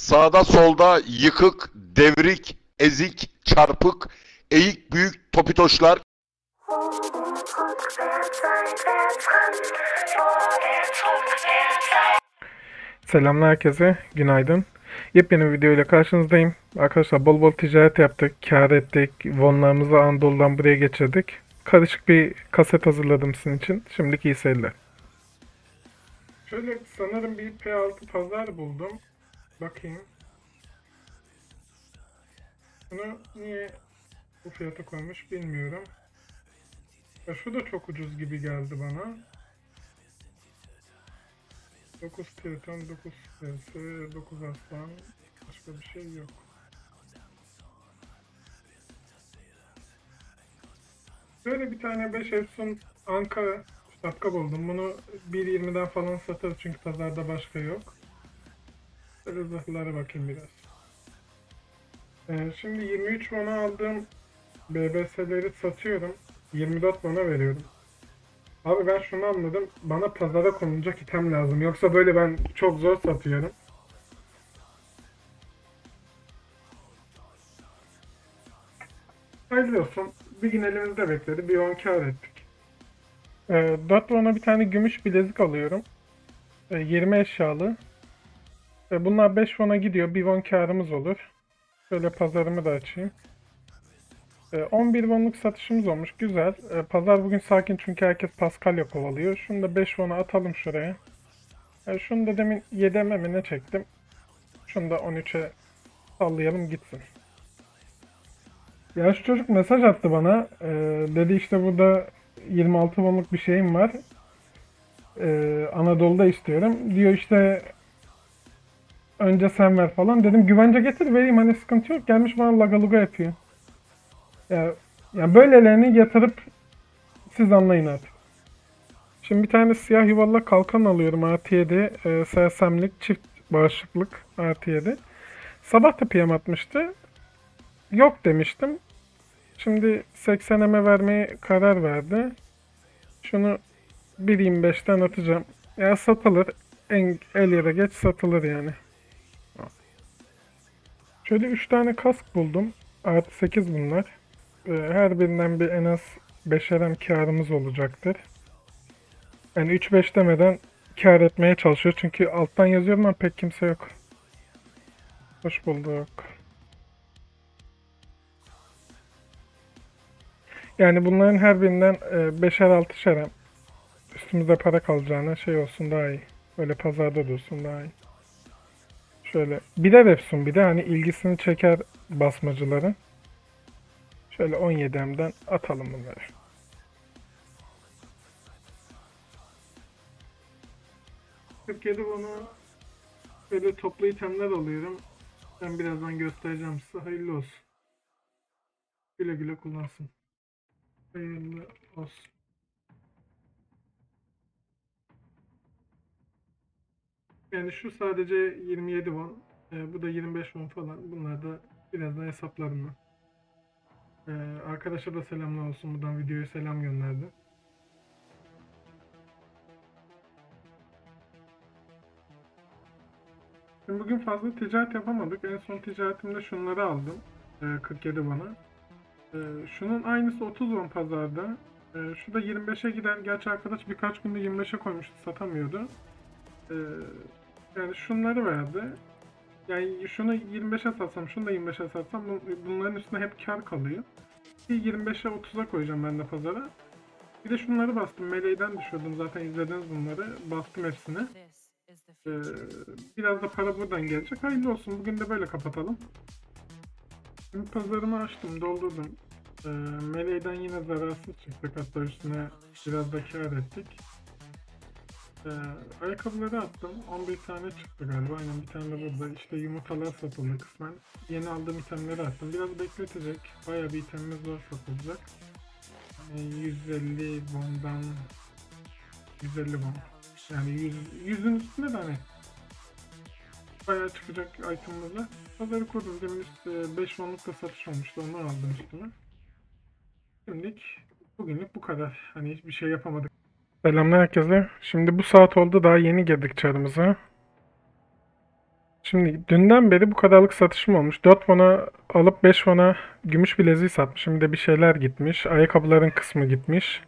sağda solda yıkık, devrik, ezik, çarpık, eğik büyük topitoşlar, selamlar herkese, günaydın. Yepyeni bir video ile karşınızdayım. Arkadaşlar bol bol ticaret yaptık, kar ettik, vonlarımızı Anadolu'dan buraya geçirdik. Karışık bir kaset hazırladım sizin için. Şimdiki iyi seyirler. Şöyle sanırım bir P6 pazar buldum. Bakayım. Bunu niye bu fiyata koymuş bilmiyorum. Ya şu da çok ucuz gibi geldi bana. 9 Triton, 9 PS, 9 Aslan, başka bir şey yok. Böyle bir tane 5 Efsun Ankara şapka buldum. Bunu 1.20'den falan satarız çünkü pazarda başka yok. Böyle zırhlara bakayım biraz. Şimdi 23 mana aldığım BBS'leri satıyorum. 24 mana veriyorum. Abi ben şunu anladım. Bana pazara konulacak item lazım. Yoksa böyle ben çok zor satıyorum. Hayırlı olsun. Bir gün elimizde bekledi. Bir 10 kar ettik. 4 mana bir tane gümüş bilezik alıyorum. 20 eşyalı. Bunlar 5 mana gidiyor. Bir 10 karımız olur. Şöyle pazarımı da açayım. 11 wonluk satışımız olmuş. Güzel. Pazar bugün sakin çünkü herkes Paskalya kovalıyor. Şunu da 5 wona atalım şuraya. Şunu da demin 7'e mi ne çektim. Şunu da 13'e sallayalım gitsin. Yaşlı çocuk mesaj attı bana. Dedi işte burada 26 wonluk bir şeyim var. Anadolu'da istiyorum. Diyor işte önce sen ver falan. Dedim güvence getir vereyim, hani sıkıntı yok. Gelmiş bana lagaluga yapıyor. Yani böylelerini yatırıp siz anlayın artık. Şimdi bir tane siyah yuvarlak kalkan alıyorum artı 7, sersemlik, çift bağışıklık artı 7. Sabah da PM atmıştı, yok demiştim. Şimdi 80'e vermeye karar verdi. Şunu 1.25'ten atacağım. Ya satılır, el ya da geç satılır yani. Şöyle 3 tane kask buldum. Artı 8 bunlar. Her birinden bir en az 5'erem karımız olacaktır. Yani 3-5 demeden kar etmeye çalışıyor. Çünkü alttan yazıyorum ama pek kimse yok. Hoş bulduk. Yani bunların her birinden 5'er 6'şerem üstümüzde para kalacağına şey olsun daha iyi. Böyle pazarda dursun daha iyi. Şöyle bir de Vepsun, bir de hani ilgisini çeker basmacıların. Şöyle 17'den atalım bunları. Türkiye'de bunu böyle toplu itemler alıyorum. Ben birazdan göstereceğim size. Hayırlı olsun. Güle güle kullansın. Hayırlı olsun. Yani şu sadece 27 won, bu da 25 won falan. Bunlar da birazdan hesaplarım var. Arkadaşa da selamlar olsun. Buradan videoya selam gönderdi. Şimdi bugün fazla ticaret yapamadık. En son ticaretimde şunları aldım. 47 won'a. Şunun aynısı 30 won pazarda. Şu da 25'e giden. Gerçi arkadaş birkaç günde 25'e koymuştu, satamıyordu. Yani şunları verdi. Yani şunu 25'e satsam, şunu da 25'e satsam bunların üstüne hep kar kalıyor. 25'e 30'a koyacağım ben de pazara. Bir de şunları bastım. Meleğden düşürdüm zaten, izlediniz bunları. Bastım hepsini. Biraz da para buradan gelecek. Hayırlı olsun. Bugün de böyle kapatalım. Şimdi pazarımı açtım, doldurdum. Meleğden yine zararsız çıktık. Hatta üstüne biraz da kar ettik. Ayakkabıları attım. 11 tane çıktı galiba. Aynen, bir tane de burada. İşte yumurtalar satıldı kısmen. Yeni aldığım itemleri attım. Biraz bekletecek. Bayağı bir itemimiz zor satılacak. 150 bondan 150 bon. Yani 100'ün üstünde de hani bayağı çıkacak itemlerle. Pazarı kurdum. Demin 5 bonluk da satış olmuştu. Onu aldım üstüme. Şimdilik bugünlük bu kadar. Hani hiçbir şey yapamadık. Selamlar herkese. Şimdi bu saat oldu, daha yeni girdik çarımıza. Şimdi dünden beri bu kadarlık satışım olmuş. 4 vana alıp 5 vana gümüş bileziği satmışım. Bir de bir şeyler gitmiş. Ayakkabıların kısmı gitmiş.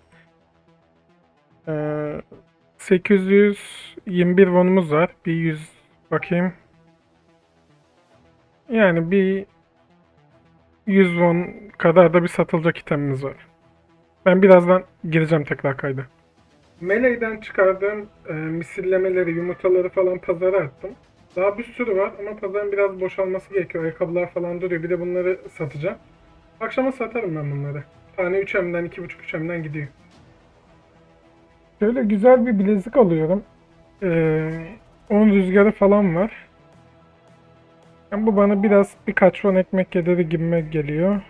821 vanımız var. Bir 100 bakayım. Yani bir 100 van kadar da bir satılacak itemimiz var. Ben birazdan gireceğim tekrar kayda. Meleğden çıkardığım misillemeleri, yumurtaları falan pazara attım. Daha bir sürü var ama pazarın biraz boşalması gerekiyor. Ayakkabılar falan duruyor. Bir de bunları satacağım. Akşama satarım ben bunları. Tane 3M'den, 2,5-3M'den gidiyor. Şöyle güzel bir bilezik alıyorum. 10 rüzgarı falan var. Yani bu bana biraz birkaç van ekmek yederi gibime geliyor.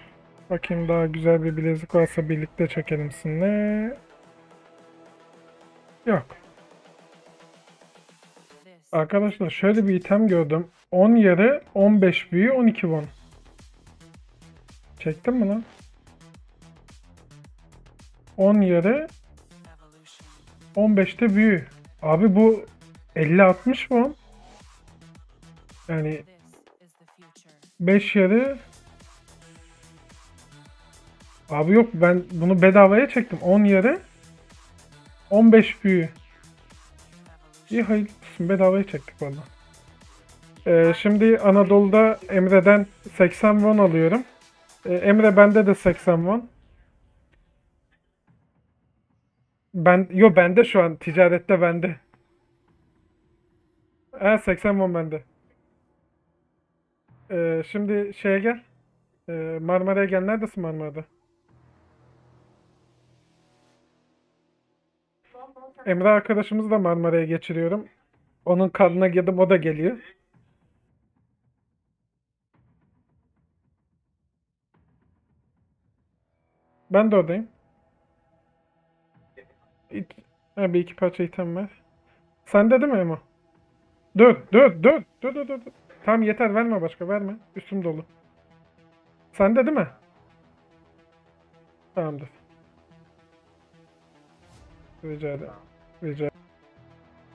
Bakayım daha güzel bir bilezik varsa birlikte çekelim sizinle. Yok. Arkadaşlar şöyle bir item gördüm. 10 yere 15 büyü 12 won. Çektim mi lan? 10 yere 15'te büyü. Abi bu 50-60 won. Yani 5 yere... Abi yok, ben bunu bedavaya çektim. 10 yere 15 büyü. İyi, hayırlısın, bedavaya çektik valla. Şimdi Anadolu'da Emre'den 80 won alıyorum. Emre bende de 80 won. Bende şu an ticarette bende. 80 won bende. Şimdi şeye gel. Marmara'ya gel. Neredesin Marmara'da? Emre arkadaşımızı da Marmara'ya geçiriyorum. Onun karnına girdim, o da geliyor. Ben de oradayım. Bir iki parça item var. Sen de değil mi Emo? Dur. Tamam yeter, verme başka, verme. Üstüm dolu. Sen de değil mi? Tamamdır. Rica ederim.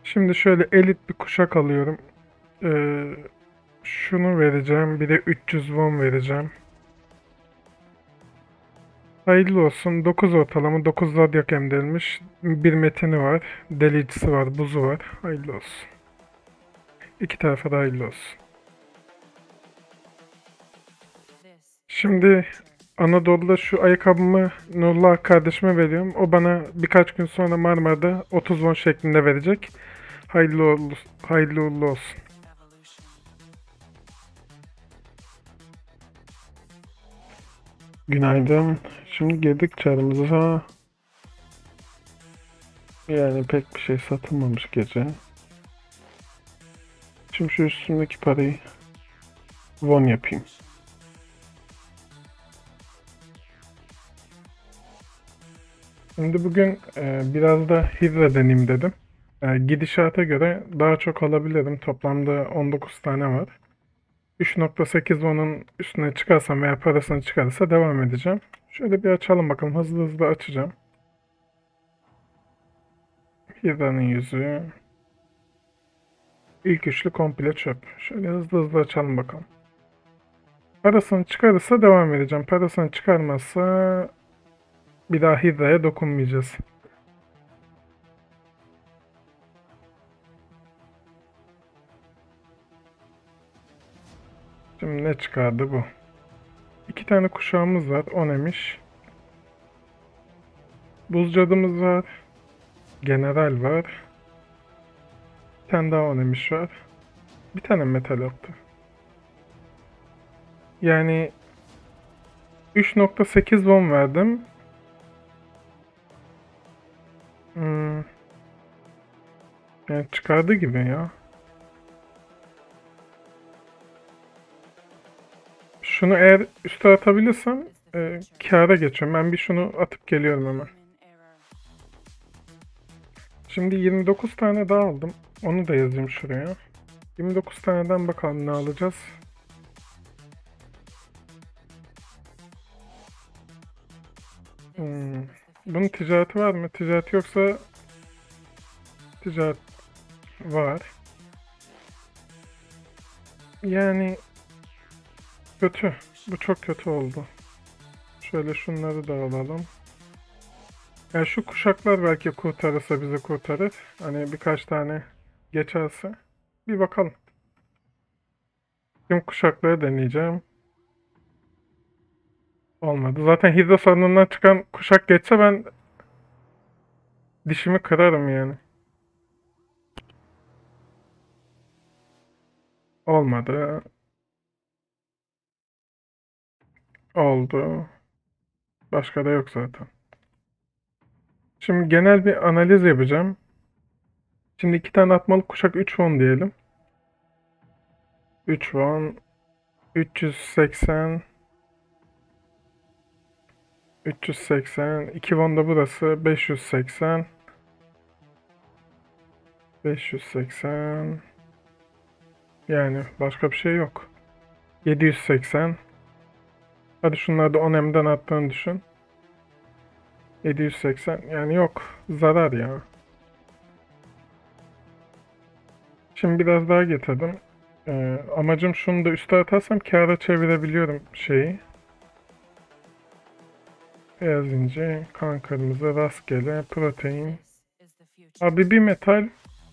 Şimdi şöyle elit bir kuşak alıyorum. Şunu vereceğim. Bir de 300 won vereceğim. Hayırlı olsun. 9 ortalama. 9 radyak emdelmiş. Bir metini var. Delicisi var. Buzu var. Hayırlı olsun. İki tarafa da hayırlı olsun. Şimdi Anadolu'da şu ayakkabımı Nurullah kardeşime veriyorum. O bana birkaç gün sonra Marmara'da 30 won şeklinde verecek. Hayırlı uğurlu olsun. Günaydın. Şimdi girdik çarımıza. Yani pek bir şey satılmamış gece. Şimdi şu üstümdeki parayı won yapayım. Şimdi bugün biraz da hivre deneyim dedim. Gidişata göre daha çok alabilirim. Toplamda 19 tane var. 3.8 onun üstüne çıkarsam veya parasını çıkarırsa devam edeceğim. Şöyle bir açalım bakalım. Hızlı hızlı açacağım. Hivre'nin yüzüğü. İlk üçlü komple çöp. Şöyle hızlı hızlı açalım bakalım. Parasını çıkarırsa devam edeceğim. Parasını çıkarmazsa... Bir daha Hidra'ya dokunmayacağız. Şimdi ne çıkardı bu? 2 tane kuşağımız var. O neymiş? Buzcadımız var. General var. Bir tane daha o neymiş var. Bir tane metal attı. Yani 3.8 won verdim. Yani çıkardı gibi ya. Şunu eğer üste atabilirsem kâra geçiyorum. Ben bir şunu atıp geliyorum hemen. Şimdi 29 tane daha aldım. Onu da yazayım şuraya. 29 taneden bakalım ne alacağız. Bunun ticareti var mı? Ticareti yoksa... Ticaret var. Yani kötü. Bu çok kötü oldu. Şöyle şunları da alalım. Yani şu kuşaklar belki kurtarırsa bizi kurtarır. Hani birkaç tane geçerse. Bir bakalım. Şimdi kuşakları deneyeceğim. Olmadı. Zaten hidra sandığından çıkan kuşak geçse ben dişimi kırarım yani. Olmadı. Oldu. Başka da yok zaten. Şimdi genel bir analiz yapacağım. Şimdi 2 tane atmalı kuşak 3 won diyelim. 3 won. 380. 380. 2 won da burası. 580. 580. Yani başka bir şey yok. 780. Hadi şunları da 10M'den attığını düşün. 780. Yani yok. Zarar ya. Şimdi biraz daha getirdim. Amacım şunu da üste atarsam kâra çevirebiliyorum şeyi. Beyaz ince, kan kırmızı, rastgele, protein. Abi bir metal.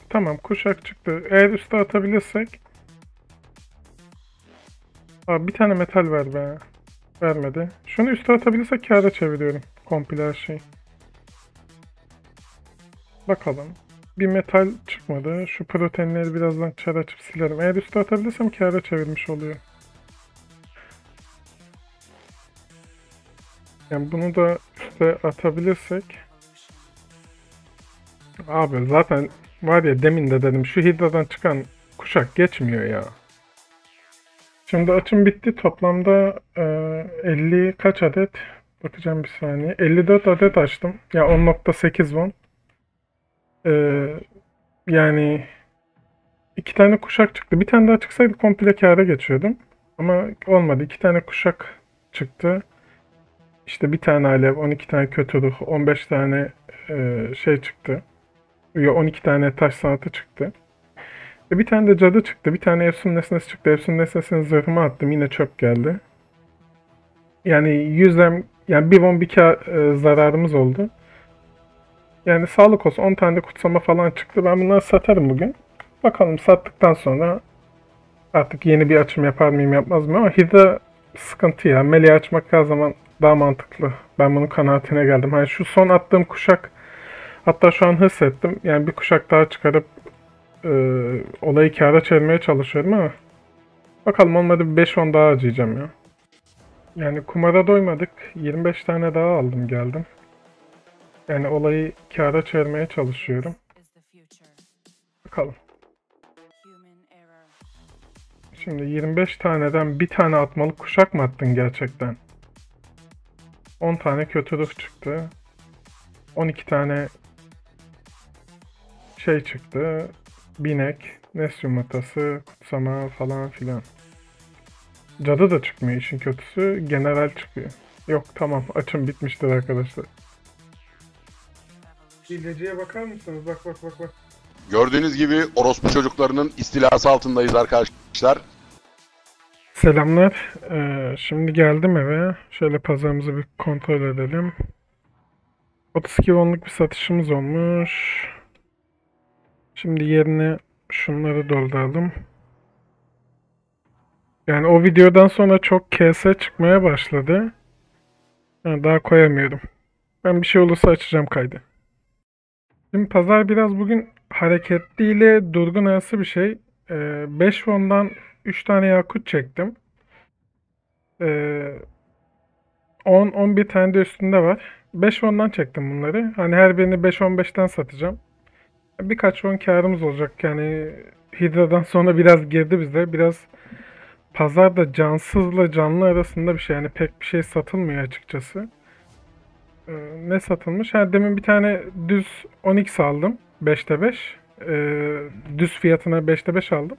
Tamam, kuşak çıktı. Eğer üste atabilirsek. Abi bir tane metal ver be. Vermedi. Şunu üste atabilirsek kâra çeviriyorum. Komple her şey. Bakalım. Bir metal çıkmadı. Şu proteinleri birazdan çar açıp silerim. Eğer üstü atabilirsem kâra çevirmiş oluyor. Yani bunu da üste atabilirsek. Abi zaten var ya, demin de dedim şu hidradan çıkan kuşak geçmiyor ya. Şimdi açım bitti. Toplamda 50 kaç adet? Bakacağım bir saniye. 54 adet açtım. Ya 10.8 won. Yani 2 tane kuşak çıktı. Bir tane daha çıksaydı komple kâra geçiyordum. Ama olmadı. 2 tane kuşak çıktı. İşte bir tane alev, 12 tane kötü ruh, 15 tane şey çıktı. Ya 12 tane taş sanatı çıktı. Bir tane de cadı çıktı. Bir tane efsun nesnesi çıktı. Efsun nesnesini zırhıma attım. Yine çöp geldi. Yani 100'den yani bir won bir kar zararımız oldu. Yani sağlık olsun, 10 tane de kutsama falan çıktı. Ben bunları satarım bugün. Bakalım sattıktan sonra artık yeni bir açım yapar mıyım yapmaz mı, ama hidra sıkıntı ya. Meleği açmak her zaman daha mantıklı. Ben bunun kanaatine geldim. Hani şu son attığım kuşak, hatta şu an hırs ettim. Yani bir kuşak daha çıkarıp olayı kâra çevirmeye çalışıyorum ama bakalım, olmadı bir 5-10 daha harcayacağım ya. Yani kumara doymadık. 25 tane daha aldım geldim. Yani olayı kâra çevirmeye çalışıyorum. Bakalım. Şimdi 25 taneden bir tane atmalı kuşak mı attın gerçekten? 10 tane kötü ruh çıktı. 12 tane şey çıktı. Binek, nes yumurtası, kutsama falan filan. Cadı da çıkmıyor işin kötüsü. General çıkıyor. Yok tamam, açım bitmiştir arkadaşlar. Hileciye bakar mısınız? Bak bak bak bak. Gördüğünüz gibi orospu çocuklarının istilası altındayız arkadaşlar. Selamlar. Şimdi geldim eve. Şöyle pazarımızı bir kontrol edelim. 32 wonluk bir satışımız olmuş. Şimdi yerine şunları dolduralım. Yani o videodan sonra çok kese çıkmaya başladı. Daha koyamıyorum. Ben bir şey olursa açacağım kaydı. Şimdi pazar biraz bugün hareketli ile durgun arası bir şey. 5 won'dan 3 tane yakut çektim. 10-11 tane de üstünde var. 5 won'dan çektim bunları. Hani her birini 5-15'ten satacağım. Birkaç won karımız olacak. Yani hidradan sonra biraz girdi bizde. Biraz pazarda cansızla canlı arasında bir şey. Yani pek bir şey satılmıyor açıkçası. Ne satılmış? Ha, demin bir tane düz 10x aldım. 5'te 5. Düz fiyatına 5'te 5 aldım.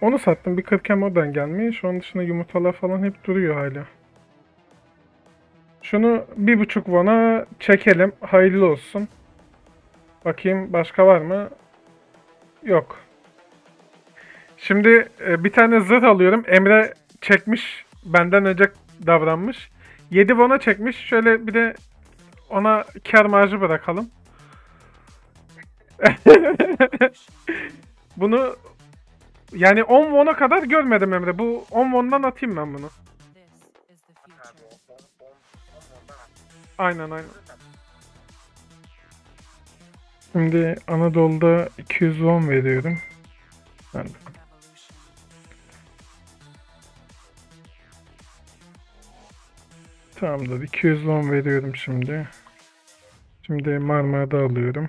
Onu sattım. Bir 40M oradan gelmiş. Onun dışında yumurtalar falan hep duruyor hala. Şunu 1.5 won'a çekelim. Hayırlı olsun. Bakayım başka var mı? Yok. Şimdi bir tane zırh alıyorum. Emre çekmiş. Benden önce davranmış. 7 bana çekmiş. Şöyle bir de ona kar marjı bırakalım. Bunu yani 10 won'a kadar görmedim Emre. Bu 10 won'dan atayım ben bunu. Aynen. Şimdi Anadolu'da 200 won veriyorum. Yani. Tamamdır. 200 won veriyorum şimdi. Şimdi Marmara'da alıyorum.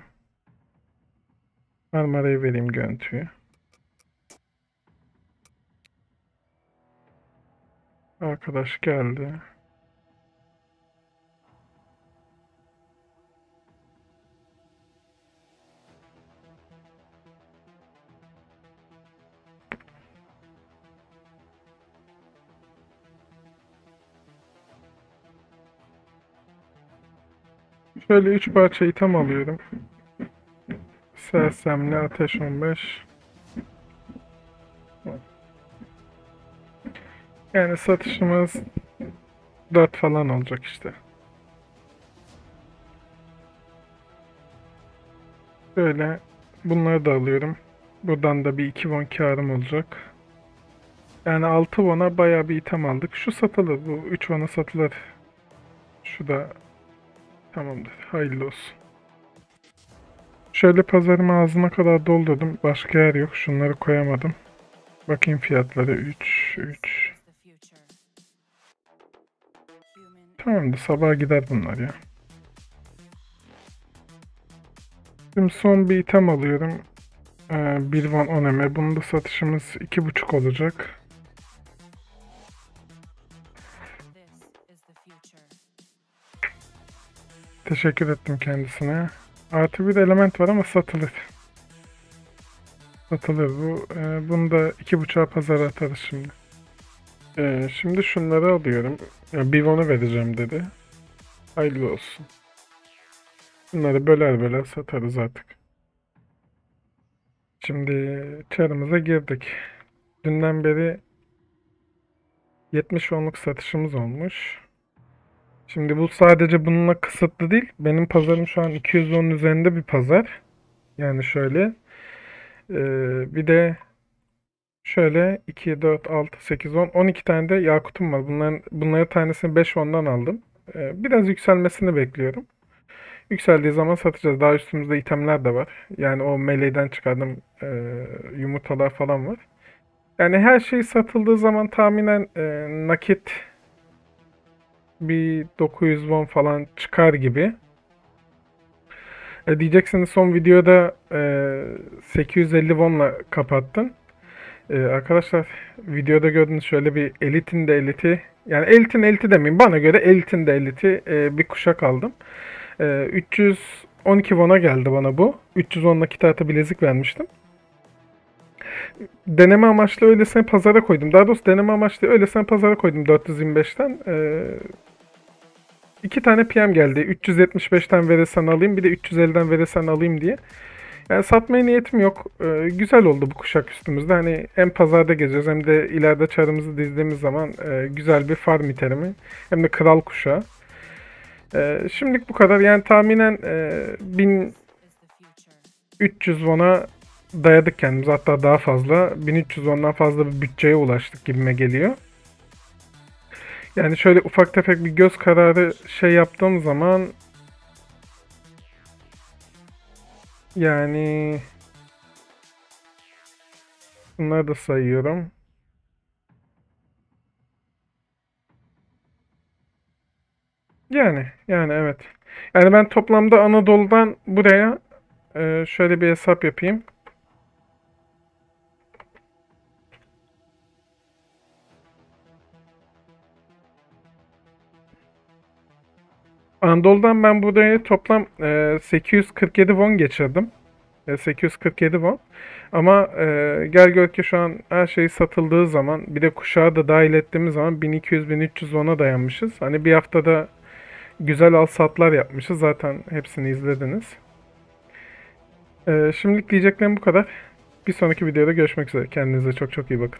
Marmara'ya vereyim görüntüyü. Arkadaş geldi. Şöyle 3 parça item alıyorum. Sersemli, ateş 15. Yani satışımız 4 falan olacak işte. Şöyle bunları da alıyorum. Buradan da bir 2 won karım olacak. Yani 6 won'a bayağı bir item aldık. Şu satılır, bu 3 won'a satılır. Şu da tamamdır, hayırlı olsun. Şöyle pazarımı ağzına kadar doldurdum. Başka yer yok. Şunları koyamadım. Bakayım fiyatları. 3. Tamamdır. Sabaha gider bunlar ya. Şimdi son bir item alıyorum. 1 won 10 eme. Bunun da satışımız 2,5 olacak. Teşekkür ettim kendisine. Artı bir element var ama satılır. Satılır bu. Bunu da 2,5'a pazara atarız şimdi. Şimdi şunları alıyorum. Yani Bivon'u vereceğim dedi. Hayırlı olsun. Bunları böler satarız artık. Şimdi çarımıza girdik. Dünden beri 70 onluk satışımız olmuş. Şimdi bu sadece bununla kısıtlı değil. Benim pazarım şu an 210'un üzerinde bir pazar. Yani şöyle. Bir de şöyle 2, 4, 6, 8, 10, 12 tane de yakutum var. Bunların tanesini 5 ondan aldım. Biraz yükselmesini bekliyorum. Yükseldiği zaman satacağız. Daha üstümüzde itemler de var. Yani o meleğden çıkardığım yumurtalar falan var. Yani her şey satıldığı zaman tahminen nakit bir 900 won falan çıkar gibi. Diyeceksiniz son videoda 850 won'la kapattın. Arkadaşlar videoda gördüğünüz şöyle bir elitin de eliti, yani elitin eliti demeyeyim, bana göre elitin de eliti bir kuşak aldım. 312 won'a geldi bana bu. 310 nakit artı bilezik vermiştim. Deneme amaçlı öylesine pazara koydum. Daha doğrusu deneme amaçlı öylesine pazara koydum 425'ten. 2 tane PM geldi. 375'ten verirsen alayım, bir de 350'den verirsen alayım diye. Yani satmaya niyetim yok. Güzel oldu bu kuşak üstümüzde. Hani hem pazarda geziyoruz hem de ileride çarımızı dizdiğimiz zaman güzel bir farm iterimi. Hem de kral kuşağı. Şimdilik bu kadar. Yani tahminen 1300 won'a dayadık kendimiz, hatta daha fazla, 1300 won'dan fazla bir bütçeye ulaştık gibime geliyor. Yani şöyle ufak tefek bir göz kararı şey yaptığım zaman yani bunları da sayıyorum. Yani evet. Yani ben toplamda Anadolu'dan buraya şöyle bir hesap yapayım. Anadolu'dan ben buraya toplam 847 won geçirdim. 847 won. Ama gel gör ki şu an her şey satıldığı zaman, bir de kuşağı da dahil ettiğimiz zaman 1200-1300 won'a dayanmışız. Hani bir haftada güzel al satlar yapmışız. Zaten hepsini izlediniz. Şimdilik diyeceklerim bu kadar. Bir sonraki videoda görüşmek üzere. Kendinize çok çok iyi bakın.